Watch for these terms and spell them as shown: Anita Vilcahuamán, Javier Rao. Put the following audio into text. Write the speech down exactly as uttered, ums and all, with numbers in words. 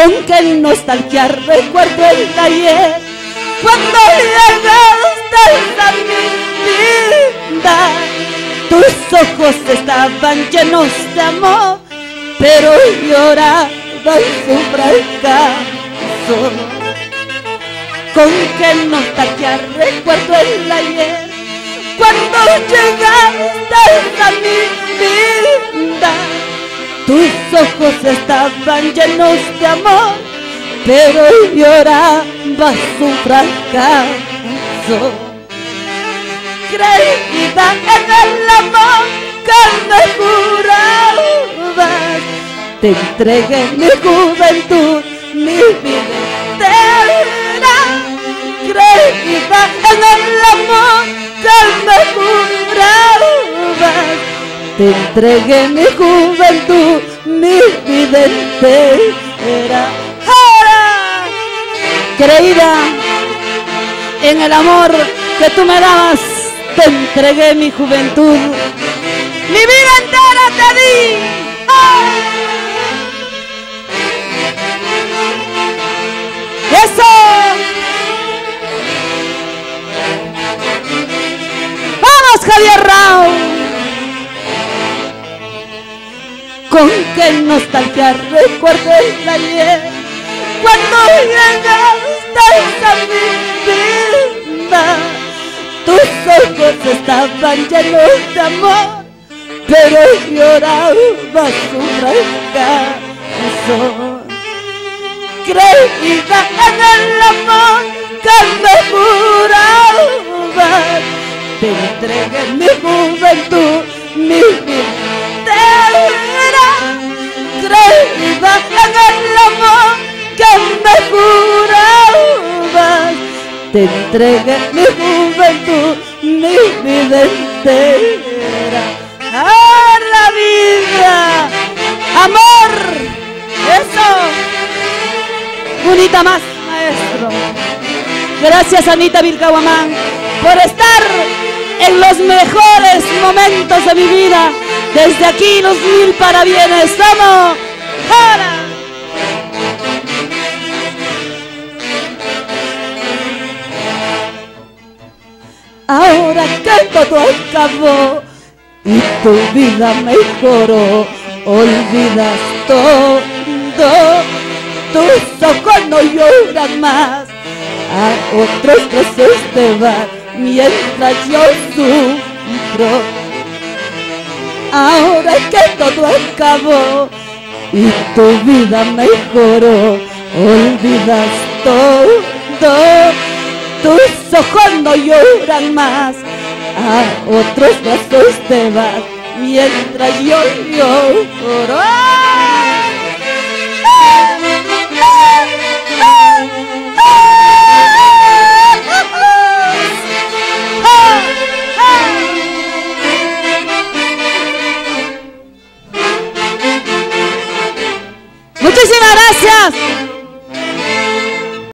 con que nostalgia recuerdo el taller cuando llegaste a mi vida. Tus ojos estaban llenos de amor, pero lloraba su fracaso. Con que nostalgia recuerdo el ayer cuando llegaste a mi vida. Tus ojos estaban llenos de amor, pero lloraba su fracaso. Creída en el amor que me jurabas, te entregué mi juventud, mi vida entera. Creída en el amor que me jurabas, te entregué mi juventud, mi vida entera. ¡Ahora! Creída en el amor que tú me dabas, te entregué mi juventud, mi vida entera te di. ¡Ay! ¡Eso! ¡Vamos, Javier Rao! Con qué nostalgia recuerdo el ayer cuando llegaste a mi vida. Tus ojos estaban llenos de amor, pero lloraba su fracaso. Creída en el amor que me jurabas, te entregué mi juventud, mi vida entera. Creída en el amor que me jurabas, te entregué mi juventud, mi vida entera. ¡Ah, la vida! ¡Amor! ¡Eso! Bonita más, maestro. Gracias, Anita Vilcahuamán, por estar en los mejores momentos de mi vida. Desde aquí, los mil parabienes. ¡Vamos! ¡Ahora! Ahora que todo acabó y tu vida mejoró, olvidas todo, tus ojos no lloran más, a otros procesos te van mientras yo sufro. Ahora que todo acabó y tu vida mejoró, olvidas todo. Tus ojos no lloran más, a otros brazos te vas mientras yo lloro. Muchísimas gracias.